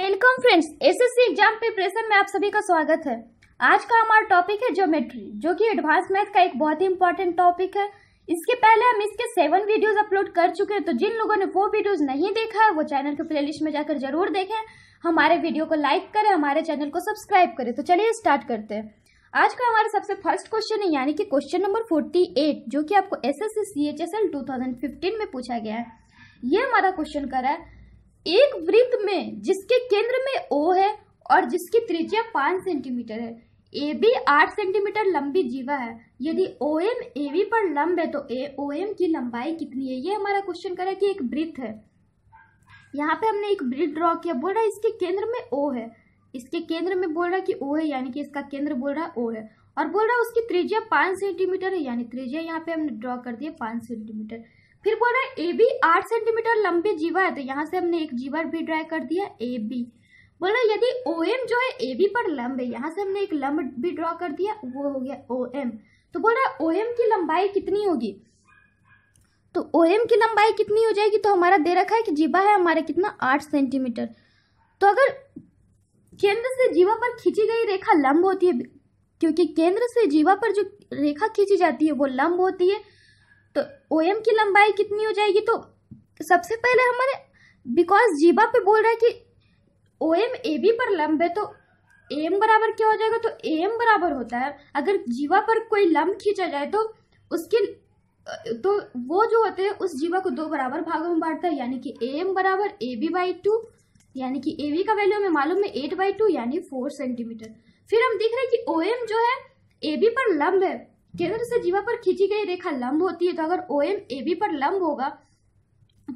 Welcome friends, SSC exam preparation में आप सभी का स्वागत है। आज का हमारा टॉपिक है ज्योमेट्री, जो कि एडवांस मैथ का एक बहुत ही इंपॉर्टेंट टॉपिक है। इसके पहले हम इसके 7 वीडियोस अपलोड कर चुके हैं, तो जिन लोगों ने वो वीडियोस नहीं देखा है वो चैनल के प्लेलिस्ट में जाकर जरूर देखें। हमारे वीडियो को लाइक करें, हमारे चैनल को सब्सक्राइब करें। तो चलिए स्टार्ट करते हैं। आज का हमारा सबसे फर्स्ट क्वेश्चन है, यानी कि क्वेश्चन नंबर 48, जो कि आपको एसएससी CHSL 2015 में पूछा गया है। ये हमारा क्वेश्चन करा है, एक वृत्त में जिसके केंद्र में O है और जिसकी त्रिज्या 5 सेंटीमीटर है, AB 8 सेंटीमीटर लंबी जीवा है। यदि OM AB पर लंब है तो OM की लंबाई कितनी है? ये हमारा क्वेश्चन कह रहा है कि एक वृत्त है, यहाँ पे हमने एक वृत्त ड्रॉ किया। बोल रहा है इसके केंद्र में O है, इसके केंद्र में बोल रहा है कि O है, यानी कि इसका केंद्र बोल रहा है O है, और बोल रहा है उसकी त्रिज्या 5 सेंटीमीटर है, यानी त्रिज्या यहाँ पे हमने ड्रॉ कर दिया 5 सेंटीमीटर। फिर बोल रहा है AB 8 सेंटीमीटर लंबी जीवा है, तो यहाँ से हमने एक जीवा भी ड्रा कर दिया AB। बोल रहा है यदि OM जो है AB पर लंब है, यहाँ से हमने एक लंब भी ड्रा कर दिया, वो हो गया OM। तो बोल रहा है OM की लंबाई कितनी होगी? तो OM की लंबाई कितनी हो जाएगी? तो हमारा दे रखा है कि जीवा है हमारा कितना 8 सेंटीमीटर। तो अगर केंद्र से जीवा पर खींची गई रेखा लंब होती है, क्योंकि केंद्र से जीवा पर जो रेखा खींची जाती है वो लंब होती है, तो OM की लंबाई कितनी हो जाएगी? तो सबसे पहले हमारे बिकॉज जीवा पे बोल रहा है कि OM AB पर लंब है, तो AM बराबर क्या हो जाएगा? तो AM बराबर होता है, अगर जीवा पर कोई लंब खींचा जाए तो उसके तो वो जो होते हैं उस जीवा को 2 बराबर भागों में बांटता है, यानी कि AM बराबर AB/2, यानी कि AB का वैल्यू हमें मालूम है 8/2, यानी 4 सेंटीमीटर। फिर हम देख रहे हैं कि OM जो है AB पर लंब है, केंद्र से जीवा पर खींची गई रेखा लंब होती है, तो अगर OM AB पर लंब होगा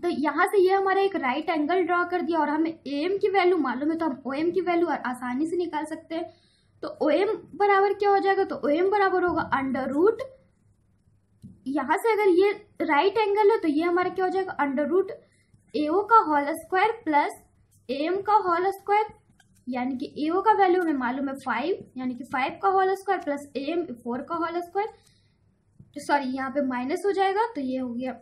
तो यहाँ से ये हमारा एक राइट एंगल ड्रॉ कर दिया, और हमें AM की वैल्यू मालूम है, तो हम OM की वैल्यू आसानी से निकाल सकते हैं। तो OM बराबर क्या हो जाएगा? तो OM बराबर होगा अंडर रूट, यहाँ से अगर ये राइट एंगल है तो ये हमारा क्या हो जाएगा? अंडर रूट AO का होल स्क्वायर प्लस AM का होल स्क्वायर, यानी कि AO का वैल्यू हमें मालूम है 5, यानी कि 5 का होल स्क्वायर प्लस AM 4 का होल स्क्वायर, सॉरी यहाँ पे माइनस हो जाएगा, तो ये हो गया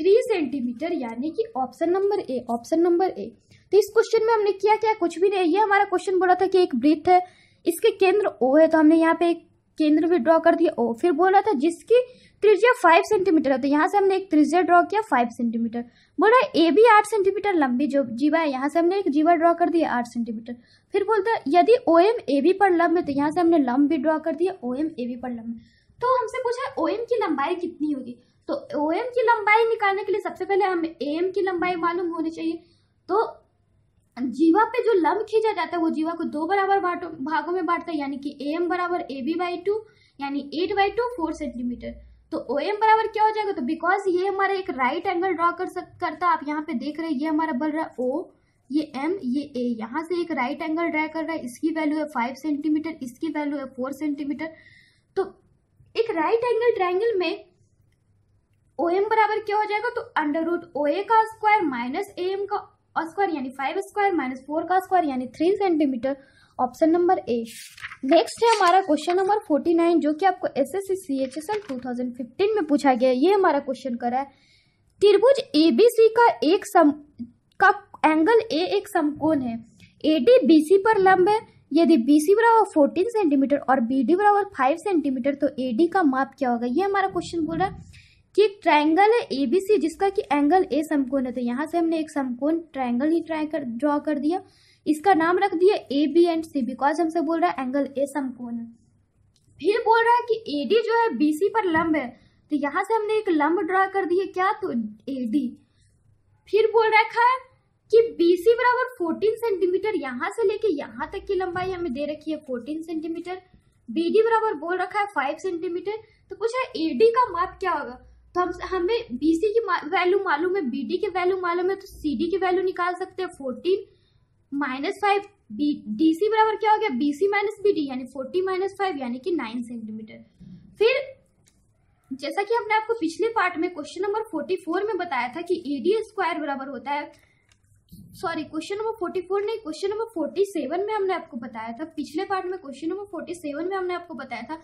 3 सेंटीमीटर, यानी कि ऑप्शन नंबर ए। तो इस क्वेश्चन में हमने किया क्या? कुछ भी नहीं। ये हमारा क्वेश्चन बोला था कि एक वृत्त है, इसके केंद्र O है, तो हमने यहाँ पे एक केंद्र भी ड्रॉ कर दिया O। फिर बोला था जिसकी त्रिज्या 5 सेंटीमीटर है, तो यहाँ से हमने एक त्रिज्या ड्रॉ किया 5 सेंटीमीटर। बोल रहा है AB 8 सेंटीमीटर लंबी जो जीवा है, यहाँ से हमने एक जीवा ड्रॉ कर दिया 8 सेंटीमीटर। फिर बोलता है यदि OM AB पर लंब है, तो यहाँ से हमने लंब भी ड्रॉ कर दिया OM AB पर लंब। तो हमसे पूछा है OM की लंबाई कितनी होगी? तो OM की लंबाई निकालने के लिए सबसे पहले हमें AM की लंबाई मालूम होनी चाहिए। तो जीवा पे जो लंब खींचा जाता है वो जीवा को 2 बराबर भागों में बांटता है, यानी कि AM बराबर AB/2, यानी 8/2 4 सेंटीमीटर। तो OM बराबर क्या हो जाएगा? तो बिकॉज ये हमारा एक राइट एंगल ड्रॉ करता है, आप यहाँ पे देख रहे हैं, ये हमारा बन रहा है O, ये M, ये A, यहाँ से एक राइट एंगल ड्रा कर रहा है, इसकी वैल्यू है 5 सेंटीमीटर, इसकी वैल्यू है 4 सेंटीमीटर। तो एक राइट एंगल ट्राइंगल में OM बराबर क्या हो जाएगा? तो अंडर रूट OA का स्क्वायर माइनस AM का स्क्वायर, यानी 5 स्क्वायर माइनस 4 का स्क्वायर, यानी 3 centimetre, option number A. Next है हमारा क्वेश्चन नंबर 49, जो कि आपको एसएससी CHSL 2015 में पूछा गया है। ये हमारा क्वेश्चन करा है, त्रिभुज ABC का एंगल A एक समकोण है, AD BC पर लंब है, यदि BC बराबर 14 सेंटीमीटर और BD बराबर 5 सेंटीमीटर तो AD का माप क्या होगा? ये हमारा क्वेश्चन बोल रहा है कि एक ट्राइंगल है ABC जिसका कि एंगल A समकोण है, तो यहाँ से हमने एक समकोण ट्राइंगल ही ड्रॉ कर दिया, इसका नाम रख दिया AB एंड C, बिकॉज हमसे बोल रहा है एंगल A समकोण है। फिर बोल रहा है कि AD जो है BC पर लंब है, तो यहाँ से हमने एक लंब ड्रा कर दिया क्या? तो AD। फिर बोल रखा है कि BC बराबर 14 सेंटीमीटर, यहाँ से लेके यहाँ तक की लंबाई हमें दे रखी है 14 सेंटीमीटर। BD बराबर बोल रखा है 5 सेंटीमीटर। तो पूछा AD का माप क्या होगा? तो हमें BC की वैल्यू मालूम है, BD की वैल्यू मालूम है, तो CD की वैल्यू निकाल सकते हैं 14 माइनस 5, DC बराबर क्या हो गया? BC माइनस BD, यानी 40 माइनस 5, यानी कि 9 सेंटीमीटर। फिर जैसा कि हमने आपको पिछले पार्ट में क्वेश्चन नंबर 44 में बताया था कि AD स्क्वायर बराबर होता है, सॉरी क्वेश्चन नंबर 44 नहीं, क्वेश्चन नंबर 47 में हमने आपको बताया था, पिछले पार्ट में क्वेश्चन नंबर 47 में हमने आपको बताया था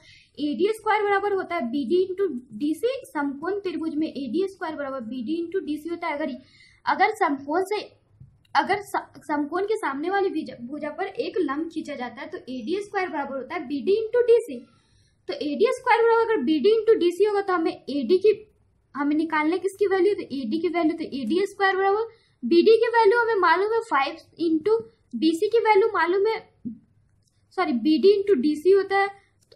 AD स्क्वायर बराबर होता है BD × DC, समकोण त्रिभुज में AD स्क्वायर बराबर BD × DC होता है। अगर समकोण से अगर समकोण के सामने वाली भुजा पर एक लंब खींचा जाता है तो एडी स्क्वायर बराबर होता है बीडी इंटू डी सी। तो एडी स्क्वायर बराबर अगर बीडी इंटू डी सी होगा तो हमें एडी की हमें निकालना है किसकी वैल्यू, तो एडी की वैल्यू। तो एडी स्क्वायर बराबर बीडी की वैल्यू हमें मालूम है 5 इंटू डी सी की वैल्यू मालूम है, sorry BD into D C होता है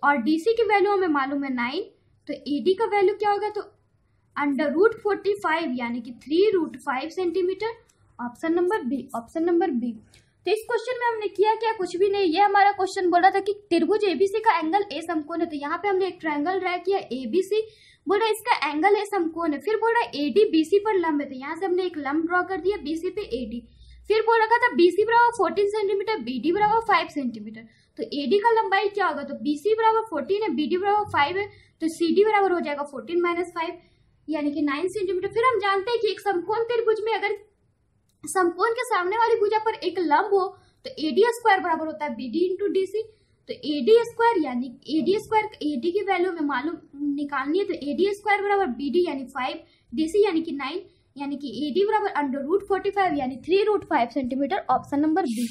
और डी सी की वैल्यू हमें मालूम है 9। तो एडी का वैल्यू क्या होगा, तो अंडर रूट 45 यानी कि 3√5 सेंटीमीटर, ऑप्शन नंबर बी। तो इस क्वेश्चन में हमने किया क्या, कुछ भी नहीं। ये हमारा क्वेश्चन बोल रहा था कि त्रिभुज एबीसी का एंगल ए समकोण है, तो यहाँ पे हमने एक ट्रायंगल ड्रा किया एबीसी, बोल रहा है इसका एंगल ए समकोण है। फिर बोल रहा है एडी बीसी पर लंब है, तो यहाँ से हमने एक लंब ड्रॉ कर दिया बीसी पे एडी। फिर बोल रखा था बीसी बराबर 14 सेंटीमीटर, बीडी बराबर 5 सेंटीमीटर। तो एडी का लंबाई क्या होगा, तो बीसी बराबर 14 है, बीडी बराबर 5 है, तो सीडी बराबर हो जाएगा 14 - 5 यानी कि 9 सेंटीमीटर। फिर हम जानते हैं कि एक समकोण त्रिभुज में अगर समकोण के सामने वाली भुजा पर एक लंब हो तो एडी स्क्वायर बराबर होता है बीडी इंटू डी सी। तो एडी स्क्वायर यानी एडी स्क्वायर, एडी की वैल्यू में मालूम निकालनी है, तो एडी स्क्वायर बराबर बीडी यानी 5, डीसी यानी कि 9, यानी कि एडी बराबर अंडर रूट 45 यानी 3√5 centimetre, option number B.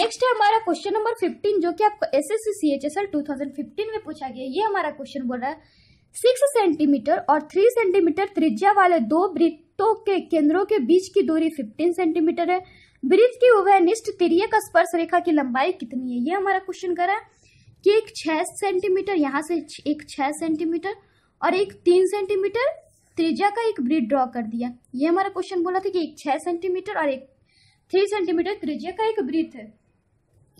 Next है हमारा क्वेश्चन नंबर 15 जो कि आपको एसएससी सीएचएसएल 2015 में पूछा गया। ये हमारा क्वेश्चन बोल रहा है 6 सेंटीमीटर और 3 सेंटीमीटर त्रिज्या वाले दो वृत्तों के केंद्रों के बीच की दूरी 15 सेंटीमीटर है। वृत्त की उभयनिष्ठ तिर्य का स्पर्श रेखा की लंबाई कितनी है। ये हमारा क्वेश्चन करा है कि एक 6 सेंटीमीटर, यहाँ से एक 6 सेंटीमीटर और एक 3 सेंटीमीटर त्रिज्या का एक वृत्त ड्रॉ कर दिया। ये हमारा क्वेश्चन बोला था कि एक 6 सेंटीमीटर और एक 3 सेंटीमीटर त्रिज्या का एक वृत्त है,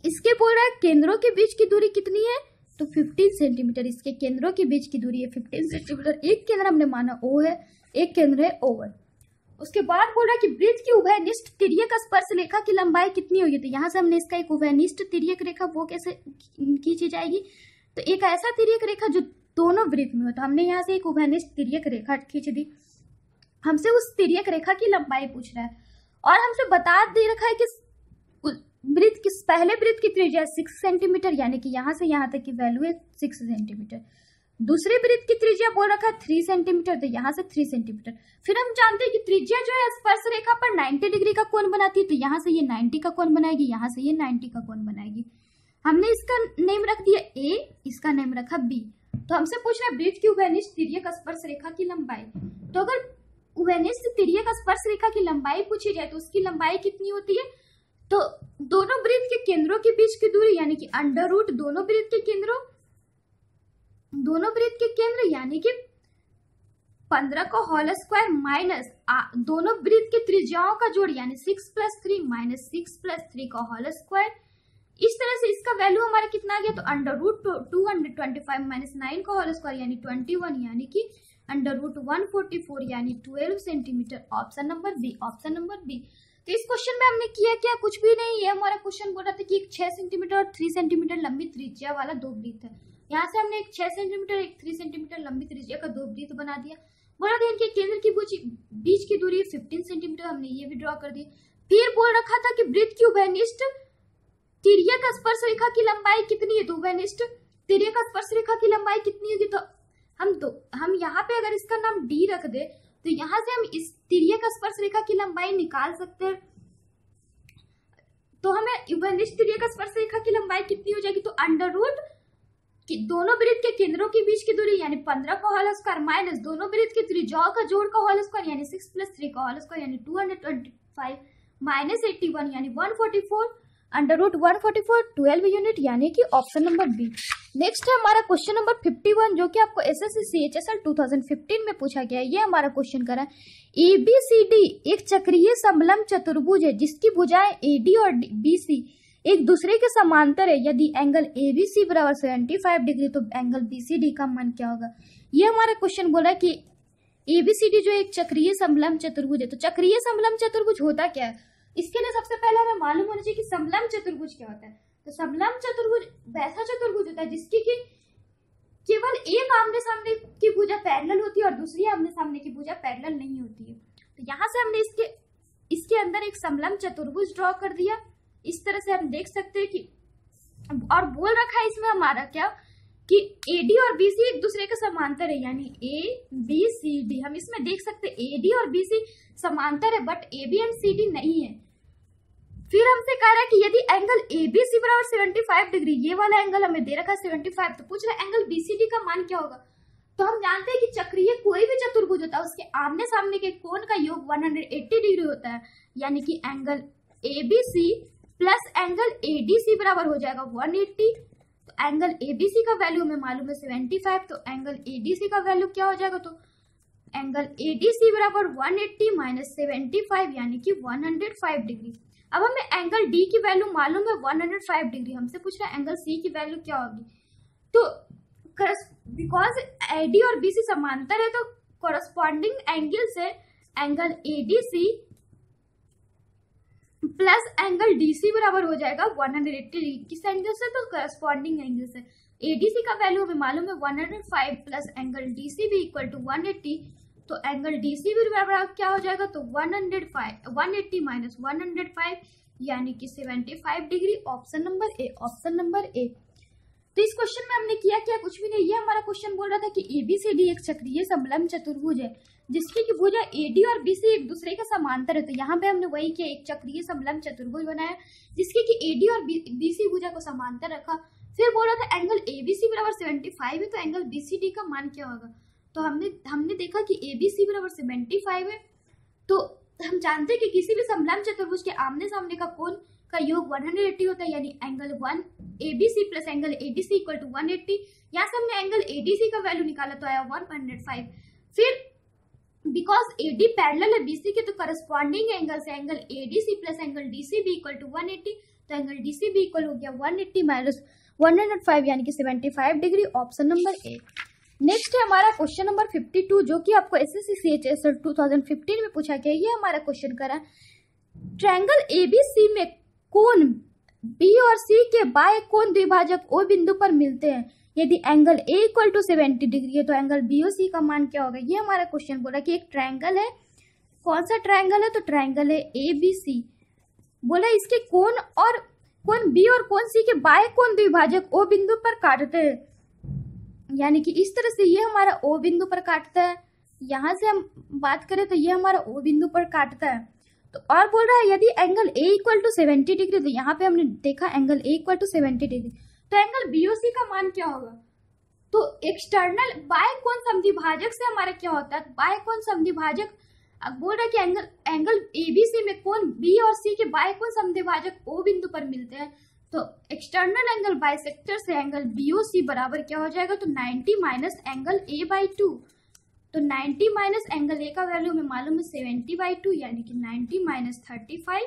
इसके बोल रहा है केंद्रों के बीच की दूरी कितनी है, तो 15 सेंटीमीटर इसके केंद्रों के बीच की दूरी है 15 सेंटीमीटर। एक केंद्र हमने माना O है, एक केंद्र है O1। उसके बाद बोल रहा है कि वृत्त की उभयनिष्ठ तिर्यक का स्पर्श रेखा की लंबाई कितनी होगी। तो यहाँ से हमने इसका एक उभयनिष्ठ तिर्यक रेखा वो कैसे खींची जाएगी, तो एक ऐसा तिर्यक रेखा जो दोनों वृत्त में हो, तो हमने यहाँ से एक उभयनिष्ठ तिर्यक रेखा खींच दी। हमसे उस तिर्यक रेखा की लंबाई पूछ रहा है और हमसे बता दे रखा है कि वृत्त किस पहले वृत्त की त्रिज्या 6 सेंटीमीटर यानी कि यहाँ से यहाँ तक की वैल्यू है 6 सेंटीमीटर। दूसरे वृत्त की त्रिज्या बोल रखा है 3 सेंटीमीटर, तो यहाँ से 3 सेंटीमीटर। फिर हम जानते हैं कि त्रिज्या जो है स्पर्श रेखा पर 90 डिग्री का कोण बनाती है, तो यहाँ से ये 90 का कोण बनाएगी, यहाँ से ये 90 का कोण बनाएगी। हमने इसका नेम रख दिया ए, इसका नेम रखा बी। तो हमसे पूछ रहा है वृत्त की उभयनिष्ठ तिर्यक का स्पर्श रेखा की लंबाई। तो अगर उभयनिष्ठ तिर्यक का स्पर्श रेखा की लंबाई पूछी जाए तो उसकी लंबाई कितनी होती है, तो दोनों वृत्त के केंद्रों के बीच की दूरी यानी कि अंडर रूट दोनों वृत्त के केंद्र यानी कि 15 का होल स्क्वायर माइनस दोनों वृत्त के त्रिज्याओं का जोड़ यानी 6 + 3 माइनस 6 + 3 का होल स्क्वायर। इस तरह से इसका वैल्यू हमारा कितना आ गया, तो अंडर रूट 225 माइनस 9 का होल स्क्वायर यानी 21 यानी कि अंडर रूट 144 यानी 12 सेंटीमीटर, ऑप्शन नंबर बी। तो इस क्वेश्चन में हमने किया क्या, कुछ भी नहीं। ये हमारा क्वेश्चन बोल रहा था कि एक 6 सेंटीमीटर और 3 सेंटीमीटर लंबी त्रिज्या वाला दो वृत्त है। यहाँ से हमने एक 6 सेंटीमीटर एक 3 सेंटीमीटर लंबी त्रिज्या का दो वृत्त बना दिया। बोला था इनके केंद्र की बीच की दूरी 15 सेंटीमीटर, हमने ये भी ड्रॉ कर दी। फिर बोल रखा था कि वृत्त की उभयनिष्ठ तिर्य का स्पर्श रेखा की लंबाई कितनी है, तो उभयनिष्ठ तिर्य का स्पर्श रेखा की लंबाई कितनी होगी। तो हम यहाँ पे अगर इसका नाम डी रख दे तो यहाँ से हम इस तिर्यक स्पर्श रेखा की लंबाई निकाल सकते हैं। तो हमें उभयनिष्ठ तिर्यक स्पर्श रेखा की लंबाई कितनी हो जाएगी, तो अंडर रूट कि दोनों वृत्त के केंद्रों के बीच की दूरी यानी 15 का होल स्क्वायर माइनस दोनों वृत्त के त्रिज्याओं का जोड़ का होल स्क्वायर यानी 6 + 3 का होल स्क्वायर यानी 225 माइनस 81 यानी 144 अंडर रूट 144 12 यूनिट यानी कि ऑप्शन नंबर बी। नेक्स्ट है हमारा क्वेश्चन नंबर 51 जो कि आपको एसएससी सीएचएसएल 2015 में पूछा गया है। ये हमारा क्वेश्चन करा है एबीसीडी एक चक्रीय समलंब चतुर्भुज है जिसकी भुजाएं एडी और बीसी एक दूसरे के समांतर है। यदि एंगल एबीसी बराबर 75 डिग्री तो एंगल बीसीडी का मान क्या होगा। ये हमारा क्वेश्चन बोला कि एबीसीडी जो एक चक्रीय समलंब चतुर्भुज है। तो चक्रीय समलंब चतुर्भुज होता क्या है, इसके लिए सबसे पहले हमें मालूम होना चाहिए कि समलंब चतुर्भुज क्या होता है। तो समलंब चतुर्भुज वैसा चतुर्भुज होता है जिसकी कि केवल एक आमने सामने की भुजा पैरेलल होती है और दूसरी आमने सामने की भुजा पैरेलल नहीं होती है। तो यहाँ से हमने इसके अंदर एक समलंब चतुर्भुज ड्रॉ कर दिया। इस तरह से हम देख सकते हैं कि और बोल रखा है इसमें हमारा क्या कि एडी और बीसी एक दूसरे के समांतर है यानी ए बी सी डी। हम इसमें देख सकते हैं एडी और बीसी समांतर है but A B and C D नहीं है। फिर हमसे कह रहा है कि यदि एंगल एबीसी बराबर 75 डिग्री, ये वाला एंगल हमें दे रखा है 75, तो पूछ रहा है एंगल बीसीडी का मान क्या होगा। तो हम जानते हैं कि चक्रीय कोई भी चतुर्भुज होता है उसके आमने सामने के कोण का योग 180 डिग्री होता है, यानी कि angle ABC plus angle ADC बराबर हो जाएगा 180। तो एंगल एबीसी का वैल्यू हमें मालूम है 75, तो एंगल एडीसी का वैल्यू क्या हो जाएगा, तो एंगल एडीसी बराबर 180 माइनस 75 यानी कि 105 डिग्री। अब हमें एंगल डी की वैल्यू मालूम है 105 डिग्री। हमसे पूछ रहा है एंगल सी की वैल्यू क्या होगी, तो बिकॉज एडी और बीसी समांतर है तो कॉरस्पॉन्डिंग एंगल से angle ADC plus angle DC बराबर हो जाएगा 180 डिग्री। किस एंगल से, तो करस्पॉन्डिंग एंगल से। एडीसी का वैल्यू हमें मालूम है 105 प्लस एंगल डीसी भी इक्वल टू 180, तो एंगल डीसी भी बराबर क्या हो जाएगा, तो 180 माइनस 105 यानी कि 75 डिग्री। Option number A. तो इस क्वेश्चन में हमने किया क्या, कुछ भी नहीं। ये हमारा क्वेश्चन बोल रहा था कि एबीसीडी एक चक्रीय समलंब चतुर्भुज है जिसकी की भुजा एडी और बीसी एक दूसरे के समांतर है। तो यहाँ पे हमने वही किया, एक चक्रीय समलंब चतुर्भुज बनाया जिसकी कि एडी और बीसी भुजा को समांतर रखा। फिर बोल रहा था एंगल एबीसी बराबर 75 है तो एंगल बीसीडी का मान क्या होगा। तो हमने देखा कि एबीसी बराबर 75 है, तो हम जानते हैं कि किसी भी समलंब चतुर्भुज के आमने सामने का कोण का योग 180 होता है, यानी angle ABC plus angle ADC equal to 180। यहाँ से हमने एंगल एडीसी का वैल्यू निकाला तो आया 105। फिर बिकॉज एडी पैरेलल है बीसी के तो करस्पॉन्डिंग एंगल से angle ADC plus angle DC भी इक्वल टू 180, तो एंगल डीसी भी इक्वल हो गया 180 माइनस 105 यानी कि 75 degree. Option number A. Next है हमारा क्वेश्चन नंबर 52 जो कि आपको एसएससी सीएचएसएल 2015 में पूछा गया। ये हमारा क्वेश्चन करा, ट्रायंगल एबीसी में कोण बी और सी के बाएं कोण द्विभाजक ओ बिंदु पर मिलते हैं। यदि angle A equal to 70 degree है तो एंगल बी और सी का मान क्या होगा। ये हमारा क्वेश्चन बोला कि एक ट्रायंगल है, कौन सा ट्रायंगल है, तो ट्रायंगल है ए बी सी। बोला इसके कोण और कोण बी और कोण सी के बाएं कोण द्विभाजक ओ बिंदु पर काटते हैं, यानी कि इस तरह से ये हमारा ओ बिंदु पर काटता है। यहाँ से हम बात करें तो ये हमारा ओ बिंदु पर काटता है। तो और बोल रहा है यदि angle A equal to 70 degree, तो यहाँ पे हमने देखा angle A equal to 70 degree, तो एंगल बी ओ सी का मान क्या होगा। तो एक्सटर्नल बाय कोण समद्विभाजक से हमारा क्या होता है, बाय कोण समद्विभाजक। अब बोल रहा है कि एंगल एबीसी में कोण बी और सी के बाय कोण समद्विभाजक ओ बिंदु पर मिलते हैं, तो एक्सटर्नल एंगल बाइसेक्टर से एंगल बी ओ सी बराबर क्या हो जाएगा, तो 90 minus angle A by two. तो 90 माइनस एंगल ए का वैल्यू हमें मालूम है 70/2 यानी कि 90 माइनस 35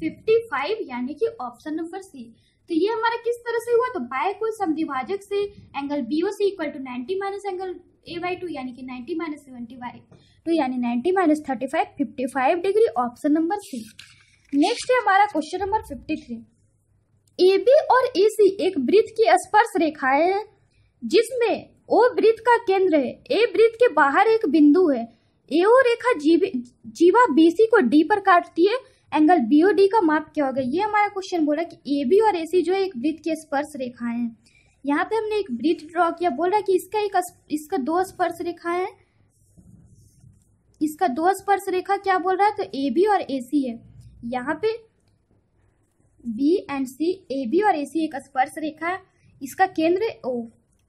55 यानी कि ऑप्शन नंबर सी। तो ये हमारा किस तरह से हुआ, तो बाय कोण समद्विभाजक से angle B O C equal to 90 minus angle A by two यानी कि 90 माइनस 70/2 यानी 90 minus 35 55 degree. Option number C. Next है हमारा क्वेश्चन नंबर 53। ए बी और ए सी एक वृत्त की स्पर्श रेखाएं हैं जिसमें ओ वृत्त का केंद्र है, ए वृत्त के बाहर एक बिंदु है। एओ रेखा जीवा बीसी को डी पर काटती है, एंगल बीओडी का माप क्या होगा। ये हमारा क्वेश्चन बोला कि एबी और एसी जो है एक वृत्त की स्पर्श रेखाएं हैं। यहाँ पे हमने एक वृत्त ड्रॉ किया, बोला कि इसका दो स्पर्श रेखाएं हैं, इसका दो स्पर्श रेखा क्या बोल रहा है, तो एबी और एसी है। यहाँ पे बी एंड सी, एबी और एसी एक स्पर्श रेखा है, इसका केंद्र ओ।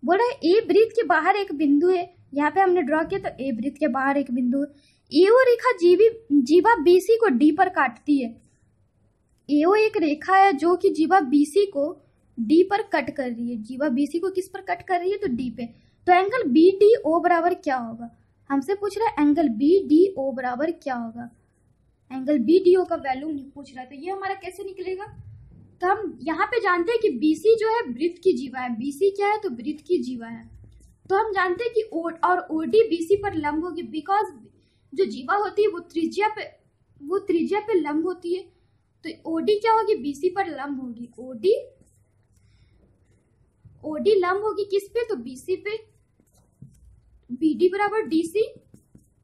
बोल रहा है ए वृत्त के बाहर एक बिंदु है, यहाँ पे हमने ड्रॉ किया तो ए वृत्त के बाहर एक बिंदु है। एओ रेखा जीवा बीसी को डी पर काटती है, एओ एक रेखा है जो कि जीवा बीसी को डी पर कट कर रही है। जीवा बीसी को किस पर कट कर रही है, तो डी पे। तो एंगल बी डी ओ बराबर क्या होगा, हमसे पूछ रहा है एंगल बी डी ओ बराबर क्या होगा। एंगल बी डी ओ का वैल्यू पूछ रहा है, तो ये हमारा कैसे निकलेगा। तो हम यहाँ पे जानते हैं कि बीसी जो है वृत्त की जीवा है, बीसी क्या है, तो वृत्त की जीवा है। तो हम जानते हैं कि ओ और ओडी बीसी पर लंब होगी, बिकॉज जो जीवा होती है वो त्रिज्या पे लंब होती है। तो ओडी क्या होगी, बीसी पर लंब होगी। ओडी लंब होगी किस पे, तो बीसी पे। बीडी बराबर डीसी,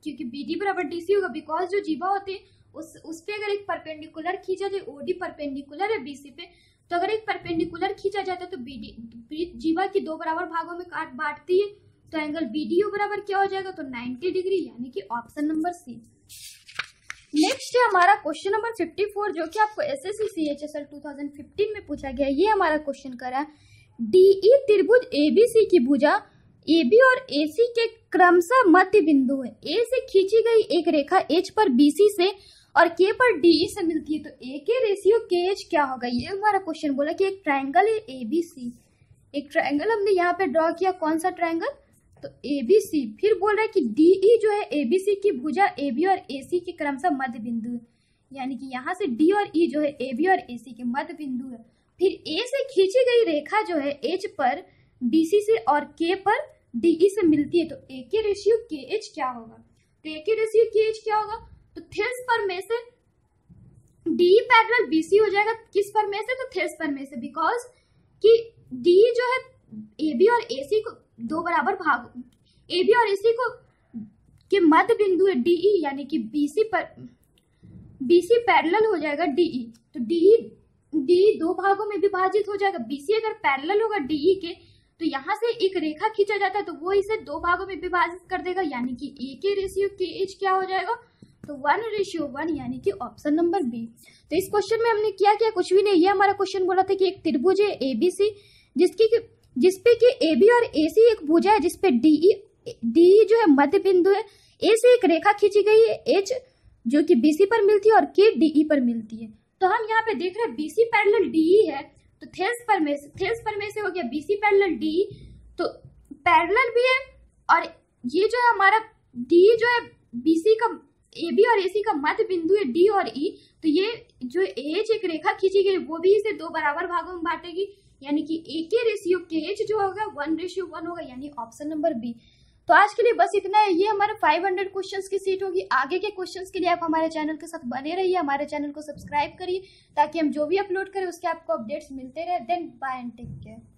क्योंकि बीडी बराबर डीसी होगा बिकॉज जो जीवा होती है उस पे अगर एक परपेंडिकुलर खींचा जाए, ओडी परपेंडिकुलर है बीसी पे, तो अगर एक परपेंडिकुलर खींचा जाता है तो बीडी जीवा की दो बराबर भागों में काट बांटती है, तो एंगल बीडीओ बराबर क्या हो जाएगा, तो 90 डिग्री यानी कि ऑप्शन नंबर सी। नेक्स्ट है हमारा क्वेश्चन नंबर 54 जो कि आपको एसएससी सीएचएसएल 2015 में पूछा गया है। ये हमारा क्वेश्चन करा है डीई त्रिभुज एबीसी की भुजा एबी और एसी के क्रमशः मध्य बिंदु है। ए से खींची गई एक रेखा एच पर बीसी से और के पर डीई से मिलती है, तो ए के रेशियो के एच क्या होगा? ये हमारा क्वेश्चन बोला कि एक ट्राइंगल है एबीसी, एक ट्राइंगल हमने यहाँ पे ड्रॉ किया। कौन सा ट्राइंगल? तो एबीसी। फिर बोल रहा है कि डीई जो है एबीसी की भुजा एबी और एसी के क्रमशः मध्य बिंदु है, यानी कि यहाँ से डी और ई जो है एबी और एसी के मध्य बिंदु है। फिर ए से खींची गई रेखा जो है एच पर बीसी से और के पर डीई से मिलती है, तो ए के रेशियो के एच क्या होगा? तो ए के रेशियो के एच क्या होगा? तो थ्रेस पर में से डीई पैरेलल बीसी हो जाएगा। किस पर में से? तो थ्रेस पर में से, बिकॉज कि डी जो है एबी और एसी को दो बराबर भाग, एबी और एसी को के मध्य बिंदु है डीई, यानी कि बीसी पर बीसी पैरेलल हो जाएगा डीई। तो डीई डीई दो भागों में विभाजित हो जाएगा। बीसी अगर पैरेलल होगा डीई के, तो यहाँ से एक रेखा खींचा जाता है तो वो इसे दो भागों में विभाजित कर देगा, यानी कि ए के रेशियो के एच क्या हो जाएगा? तो 1:1, यानी कि ऑप्शन नंबर बी। तो इस क्वेश्चन में हमने क्या किया? कुछ भी नहीं। ये हमारा क्वेश्चन बोला था कि एक त्रिभुज है एबीसी जिसपे कि एबी और एसी एक भुजा है जिसपे डीई जो है मध्य बिंदु है। ए से एक रेखा खींची गई है एच जो कि बीसी पर मिलती है और के डीई पर मिलती है। तो हम यहाँ पे देख रहे हैं बीसी पैरेलल डीई है, तो थेस पर में से हो गया बीसी पैरेलल डीई, तो पैरेलल भी है और ये जो है हमारा डीई जो है बीसी का एबी और एसी का मध्य बिंदु है डी और ई, तो ये जो एच एक रेखा खींची गई वो भी इसे दो बराबर भागों में बांटेगी, यानी कि ए के रेशियो के एच जो होगा 1:1 होगा, यानी ऑप्शन नंबर बी। तो आज के लिए बस इतना है। ये हमारा 500 क्वेश्चंस की सीट होगी। आगे के क्वेश्चंस के लिए आप हमारे चैनल के साथ बने रहिए, हमारे चैनल को सब्सक्राइब करिए ताकि हम जो भी अपलोड करें उसके आपको अपडेट्स मिलते रहे। Then bye and take care.